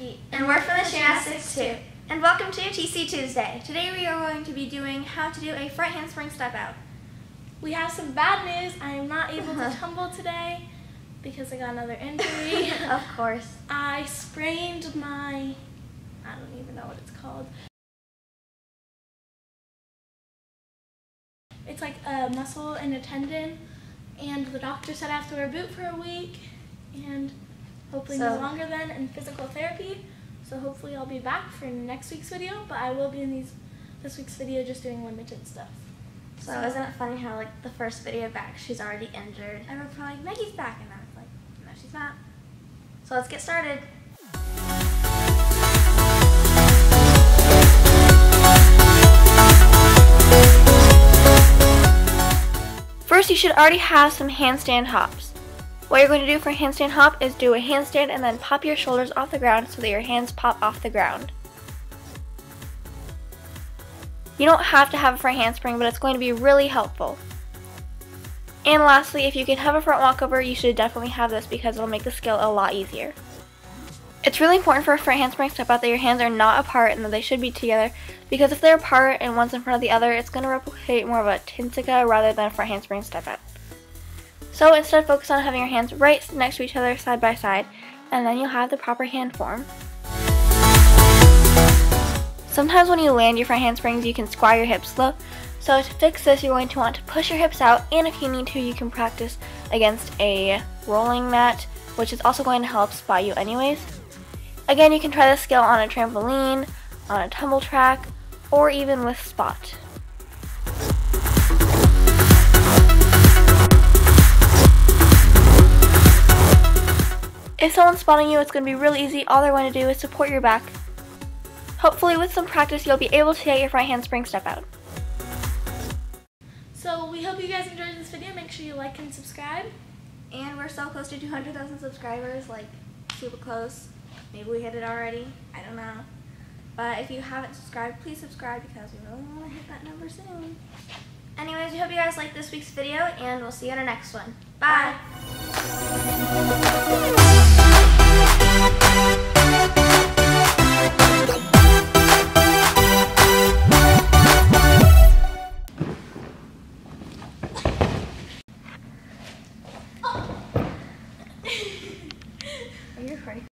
Maggie, and we're from TheCheernastics2, and welcome to TC Tuesday. Today we are going to be doing how to do a front handspring step out. We have some bad news. I am not able to tumble today because I got another injury. Of course. I sprained my, I don't even know what it's called. It's like a muscle and a tendon, and the doctor said I have to wear a boot for a week, and hopefully no longer than in physical therapy. So hopefully I'll be back for next week's video, but I will be in this week's video just doing limited stuff. So isn't it funny how like the first video back she's already injured? And we're probably like, Maggie's back, and I was like, no, she's not. So let's get started. First, you should already have some handstand hops. What you're going to do for a handstand hop is do a handstand and then pop your shoulders off the ground so that your hands pop off the ground. You don't have to have a front handspring, but it's going to be really helpful. And lastly, if you can have a front walkover, you should definitely have this because it'll make the skill a lot easier. It's really important for a front handspring step out that your hands are not apart and that they should be together, because if they're apart and one's in front of the other, it's going to replicate more of a tensika rather than a front handspring step out. So instead, focus on having your hands right next to each other side by side, and then you'll have the proper hand form. Sometimes when you land your front handsprings, you can square your hips low. So to fix this, you're going to want to push your hips out, and if you need to, you can practice against a rolling mat, which is also going to help spot you anyways. Again, you can try this skill on a trampoline, on a tumble track, or even with spot. If someone's spotting you, it's going to be really easy. All they're going to do is support your back. Hopefully with some practice, you'll be able to get your front handspring step out. So we hope you guys enjoyed this video. Make sure you like and subscribe. And we're so close to 200,000 subscribers, like super close. Maybe we hit it already, I don't know. But if you haven't subscribed, please subscribe because we really want to hit that number soon. Anyways, we hope you guys liked this week's video, and we'll see you in our next one. Bye! Bye. Are you recording?